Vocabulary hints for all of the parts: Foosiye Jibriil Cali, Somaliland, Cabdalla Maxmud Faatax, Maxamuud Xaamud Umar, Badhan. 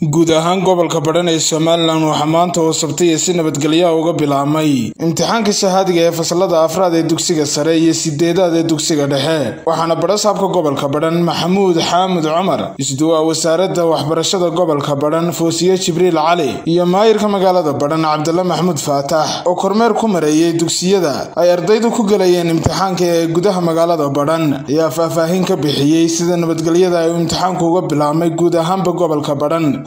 guud ahaan gobolka Badhan ee Somaliland waxa maanta oo sabtay si nabadgelyo uga bilaabmay imtixaankii shahaadiga ee fasalada afraad ee dugsiga sare iyo sideedaad ee dugsiga dhexe waxaana barasabka gobolka Badhan Maxamuud Xaamud Umar isduuwa wasaaradda waxbarashada gobolka Badhan Foosiye Jibriil Cali iyo maayirka magaalada Badhan Cabdalla Maxmud Faatax oo kormeer ku mareeyay dugsiyada ay ardaydu ku galayeen imtixaanka ee gudaha magaalada Badhan ayaa faahfaahin ka bixiyay sida nabadgelyada ay imtixaanku uga bilaabmay guud ahaan gobolka Badhan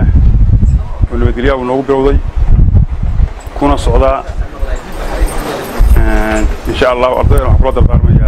ah ولكن هناك مدينة كنا صعدا إن شاء الله أرضي محافظة البرمجة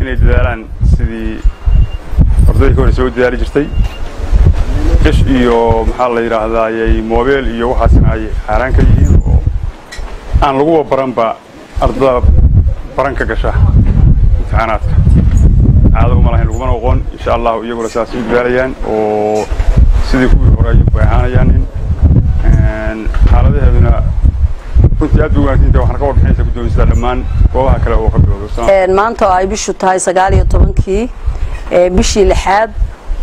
إني دلالان سيدي أرضي كوري سعود دلالي جرتي إيش إيو محال إيرا هذا يي موبيل إيو حسن أي حرانك يجي أنا لقوا برانبا أرض برانكا كشة امتحانات هذا هم الله يلقون وقون إن شاء الله يقول أساسي دلاليان و سيدي ورجل بحانيان ان حاله هذنا كنت ادوغا انت waxaan ka warxaysa gudoomiyaha dhamaan goobaha kale oo qabiilka maanta ay bishu tahay 19 ee bishii lixaad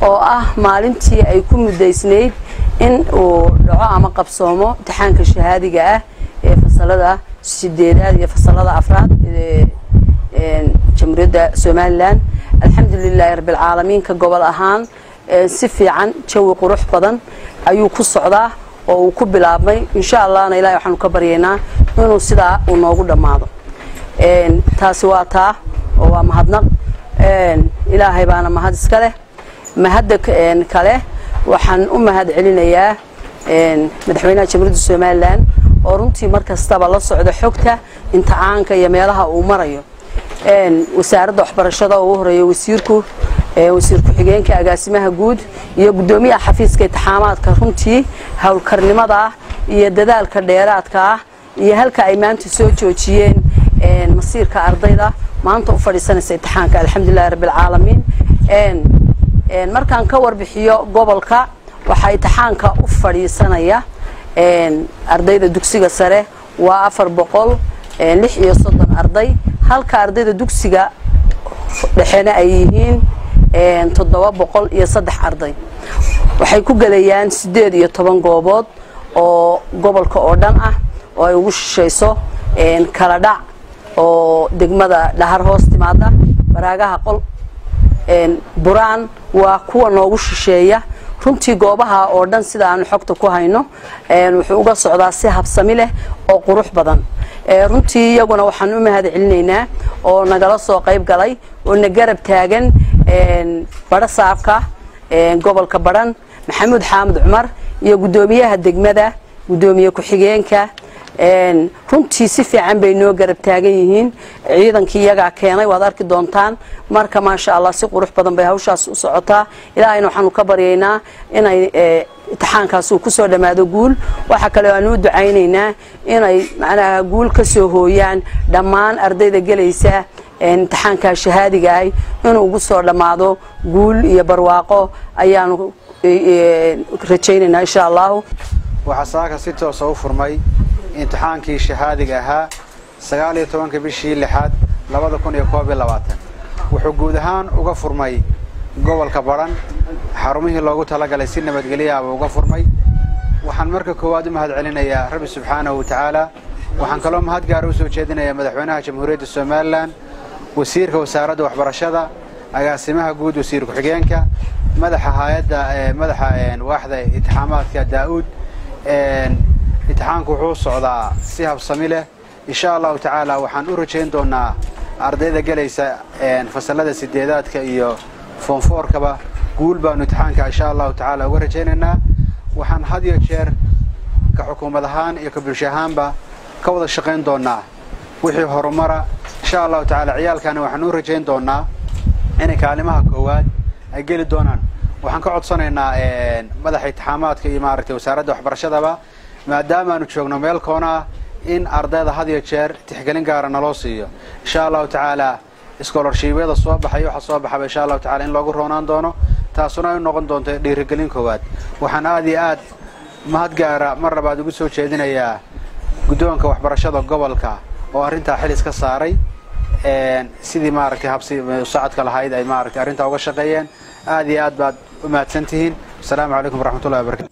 oo ah maalintii ay ku midaysneyd in uu dhaco ama qabsoomo imtixaanka shahaadiga ah ee fasalada 8aad iyo fasalada 4aad ee jamhuuriyadda Somaliland alxamdulillah rabbil caalamiin ka gobol ahaan si fiican jawi qurux badan ayuu ku socdaa oo uu ku bilaabmay insha Allah Ilaahay waxaan ka baryaynaa inuu sida uu noogu dhamaado taasi waa taa oo waa mahadnaq Ilaahay baana mahad iska leh mahad kale waxaan u mahad celinayaa madaxweynaha jamhuuriyadda Somaliland oo runtii markasta la socda xogta imtixaanka iyo meelaha uu marayo wasaaradda waxbarashada oo horeeyay wasiirku وسير كحجين كأجاسمها جود يقدمي حفيز كتحامات كرمتي هالكرنما ضع يددا الكريرات كا يهلك إيمان تسوتشين مصير كأرضينا منطقة فريسان سيتحان الحمد لله رب العالمين إن مركان كور بحياة قبل كا وحيتحان كأفريسان يا أرضينا دكسيجا سره وأفر بقول لح يصدن أرضي هالكأرضينا دكسيجا لحنا أيهين ان تضوا بقول يا صدح أرضي وحي كوجليان سدير يا طبعا جوابات أو جبل كأردن أو وش شيء إن كردع أو دقمة لهر هاست ماذا براجعها قل إن بران وكون وش شيء رمتي جوابها أردن سدا عن حقته كهينه إن وحوجا صعدا سحب سميله أو قروح بدن رمتي يجون وحنوم هذا علينا أو نجلس وقايب جلي ونجرب تاجن بارا صافكا gobolka Badhan Maxamuud Xaamud Umar iyo gudoomiyaha degmada gudoomiye ku xigeenka runtii si fiican bay noo garab taagan yihiin ciidankii iyaga keenay waad arki doontaan marka ma sha Allah si qurux badan bay hawshaas u socotaa Ilaahay waxaan ka baryaynaa inay imtixaankaas ku soo dhamaado guul waxa kale oo aan u ducaynaynaa inay macnaha guul ka soo hooyaan dhammaan ardayda galaysa imtixaanka shahaadiga ay inuu ugu soo dhamaado guul iyo barwaaqo ayaanu rajaynaynaa insha Allah waxa saaka si toos ah u furmay imtixaankii shahaadiga ahaa 19 bishii lixaad 2022 wuxuu guud ahaan uga furmay gobolka Badhan xarumihii loogu talagalay si nabadgelyo uga furmay waxaan marka koowaad u mahad celinayaa Rabbi subxaanahu wa ta'aala waxaan kaloo mahad gaar ah u soo jeedinayaa madaxweynaha jamhuuriyadda Somaliland وسيرك وسارد وحبرشدا أجاسمها جود وسيرك حجينك مدح هايدا مدح واحدة اتحامات كداود اتحانك وحوص على سيها بصميلة إن شاء الله تعالى وحنورجين دونا أرضية جلسة فصلة سديدات كيو فنفور كبا قلبا نتحانك إن شاء الله تعالى ورجيننا وحن هدي شر كحكومة هان يكبر شهامبا كوض الشقين دونا وحي هرمرة إن شاء الله تعالى عيال كانوا وحنور رجين دونا إن كلمة كواد أجيل دونا waxaan ka codsanaynaa madaxay taxamaadka iyo maaragtay wasaaradda waxbarashadaba maadaama aanu joogno meel koona in ardayda had iyo jeer tixgelin gaar ah loo siiyo insha Allah taala scholarship-yada soo baxay waxa soo baxay insha Allah taala in loogu roonaan doono taasuna ay noqon doonto dhiirigelin koowaad waxaan aad iyo aad mahad gaara mar labaad ugu soo jeedinayaa gudoonka waxbarashada gobolka oo arinta xil iska saaray sidii maaragtay habsi saacadka lahayd ay maaragtay arinta uga shaqeeyeen aad iyo aad baad u mahadsantihiin assalamu alaykum wa rahmatullahi wa barakatuh